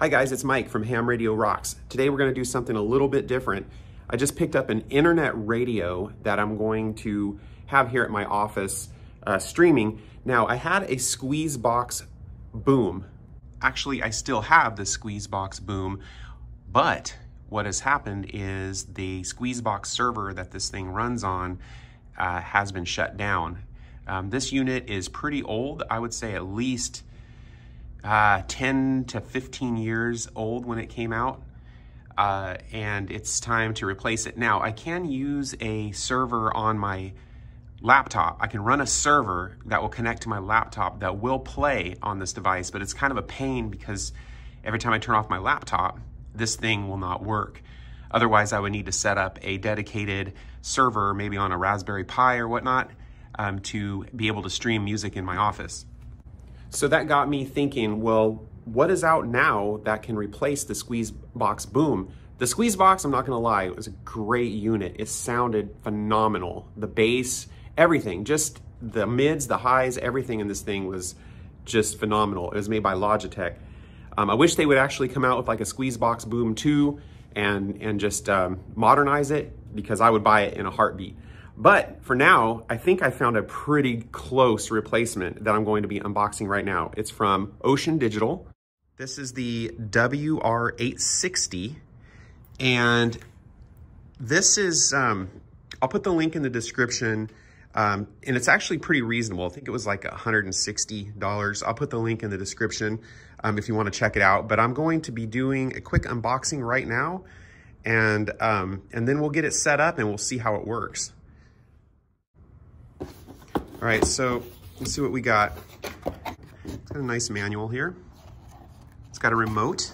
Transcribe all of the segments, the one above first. Hi guys, it's Mike from Ham Radio Rocks. Today we're going to do something a little bit different. I just picked up an internet radio that I'm going to have here at my office streaming. Now I had a Squeezebox Boom. Actually, I still have the Squeezebox Boom, but what has happened is the Squeezebox server that this thing runs on has been shut down. This unit is pretty old. I would say at least 10 to 15 years old when it came out, and it's time to replace it. Now, I can use a server on my laptop. I can run a server that will connect to my laptop that will play on this device, but it's kind of a pain because every time I turn off my laptop, this thing will not work. Otherwise, I would need to set up a dedicated server, maybe on a Raspberry Pi or whatnot, to be able to stream music in my office. So that got me thinking, well, what is out now that can replace the Squeezebox Boom? The Squeezebox, I'm not gonna lie, it was a great unit. It sounded phenomenal. The bass, everything, just the mids, the highs, everything in this thing was just phenomenal. It was made by Logitech. I wish they would actually come out with like a Squeezebox Boom 2 and just modernize it, because I would buy it in a heartbeat. But for now, I think I found a pretty close replacement that I'm going to be unboxing right now. It's from Ocean Digital. This is the WR-860. And this is, I'll put the link in the description. And it's actually pretty reasonable. I think it was like $160. I'll put the link in the description if you want to check it out. But I'm going to be doing a quick unboxing right now. And then we'll get it set up and we'll see how it works. All right, so let's see what we got. It's got a nice manual here. It's got a remote.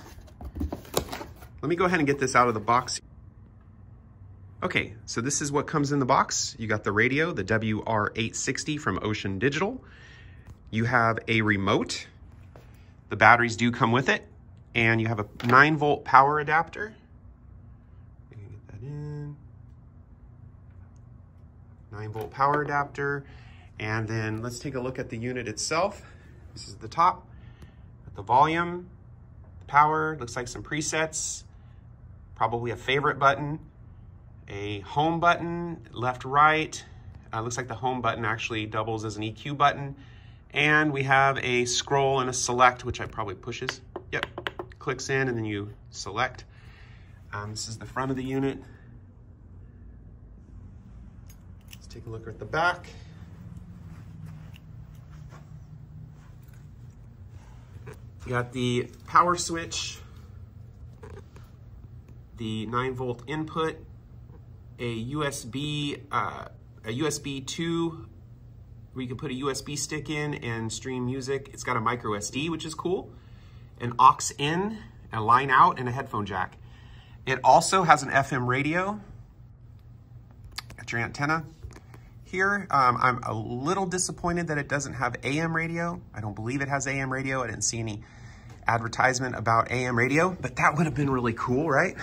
Let me go ahead and get this out of the box. Okay, so this is what comes in the box. You got the radio, the WR-860 from Ocean Digital. You have a remote. The batteries do come with it. And you have a 9-volt power adapter. Let me get that in. 9-volt power adapter. And then let's take a look at the unit itself. This is the top, the volume, the power, looks like some presets, probably a favorite button, a home button, left, right. Looks like the home button actually doubles as an EQ button. And we have a scroll and a select, which I probably pushes. Yep, clicks in and then you select. This is the front of the unit. Let's take a look at the back. You got the power switch, the 9-volt input, a USB 2 where you can put a USB stick in and stream music. It's got a micro SD, which is cool, an aux in, a line out, and a headphone jack. It also has an FM radio. Got your antenna here. I'm a little disappointed that it doesn't have AM radio. I don't believe it has AM radio. I didn't see any advertisement about AM radio, but that would have been really cool, right?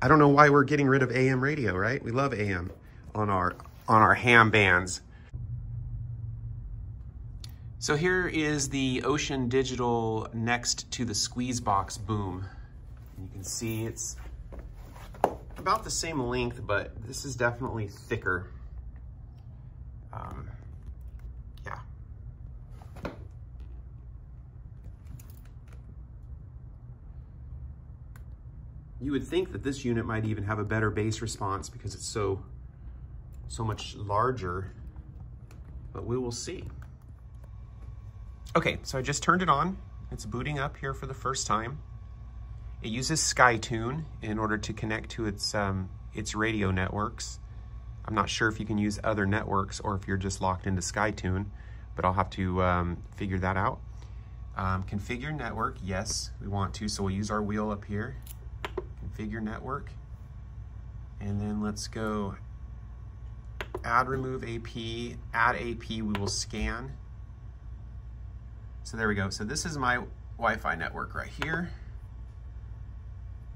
I don't know why we're getting rid of AM radio, right? We love AM on our ham bands. So here is the Ocean Digital next to the Squeezebox Boom. You can see it's about the same length, but this is definitely thicker. Yeah. You would think that this unit might even have a better bass response because it's so much larger, but we will see. Okay, so I just turned it on. It's booting up here for the first time. It uses SkyTune in order to connect to its radio networks. I'm not sure if you can use other networks or if you're just locked into SkyTune, but I'll have to figure that out. Configure network, yes, we want to, so we'll use our wheel up here. Configure network, and then let's go add remove AP, add AP, we will scan. So there we go. So this is my Wi-Fi network right here.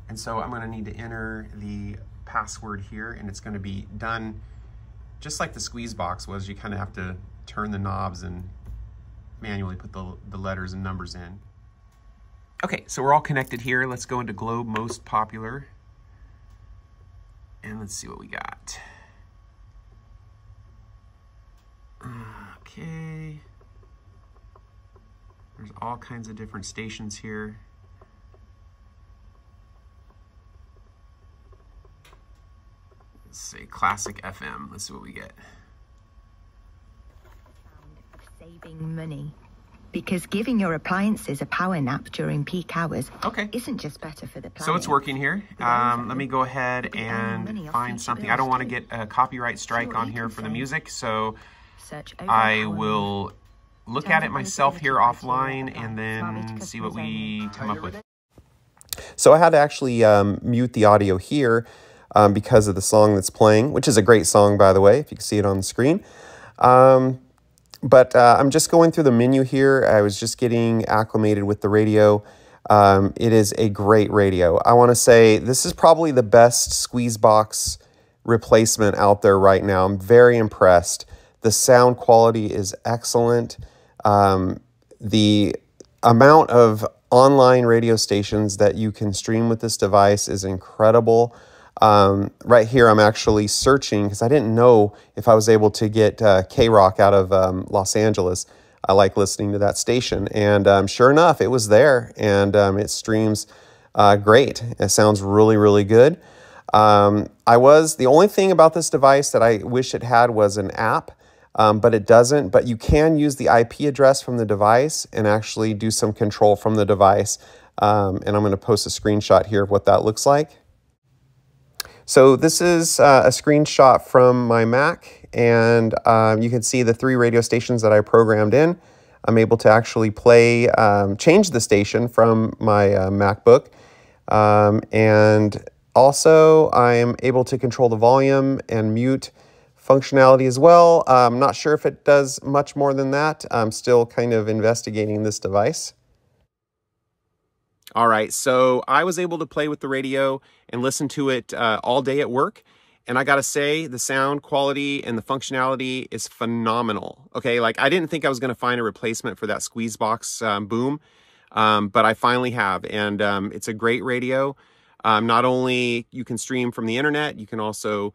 And so I'm gonna need to enter the password here, and it's going to be done just like the Squeezebox was. You kind of have to turn the knobs and manually put the letters and numbers in. Okay, so we're all connected here. Let's go into Globe Most Popular. And let's see what we got. Okay. There's all kinds of different stations here. Let's say Classic FM. Let's see what we get. Saving money. Because giving your appliances a power nap during peak hours isn't just better for the planet. So it's working here. Let me go ahead and find something. I don't want to get a copyright strike on here for the music, so I will look at it myself here offline and then see what we come up with. So I had to actually mute the audio here because of the song that's playing, which is a great song, by the way, if you can see it on the screen. But I'm just going through the menu here. I was just getting acclimated with the radio. It is a great radio. I want to say this is probably the best Squeezebox replacement out there right now. I'm very impressed. The sound quality is excellent. The amount of online radio stations that you can stream with this device is incredible. Right here, I'm actually searching because I didn't know if I was able to get KROQ out of Los Angeles. I like listening to that station. And sure enough, it was there. And it streams great. It sounds really, really good. The only thing about this device that I wish it had was an app, but it doesn't. But you can use the IP address from the device and actually do some control from the device. And I'm going to post a screenshot here of what that looks like. So this is a screenshot from my Mac, and you can see the 3 radio stations that I programmed in. I'm able to actually play, change the station from my MacBook. And also I'm able to control the volume and mute functionality as well. I'm not sure if it does much more than that. I'm still kind of investigating this device. All right, so I was able to play with the radio and listen to it all day at work. And I gotta say, the sound quality and the functionality is phenomenal. Okay, like I didn't think I was gonna find a replacement for that Squeezebox Boom, but I finally have. And it's a great radio. Not only you can stream from the internet, you can also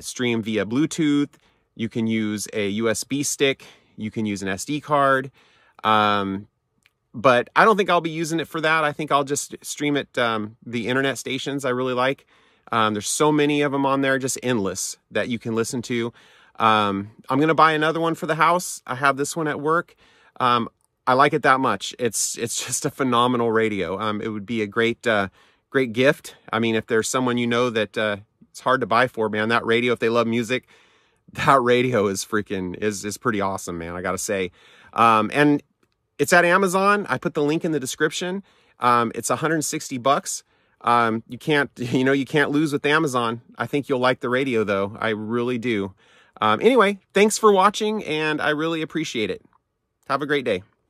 stream via Bluetooth. You can use a USB stick. You can use an SD card. But I don't think I'll be using it for that. I think I'll just stream it the internet stations I really like. There's so many of them on there, just endless, that you can listen to. I'm going to buy another one for the house. I have this one at work. I like it that much. It's just a phenomenal radio. It would be a great, great gift. I mean, if there's someone you know that it's hard to buy for, man, that radio, if they love music, that radio is freaking, is pretty awesome, man, I got to say. And it's at Amazon. I put the link in the description. It's $160. You can't lose with Amazon. I think you'll like the radio though. I really do. Anyway, thanks for watching and I really appreciate it. Have a great day.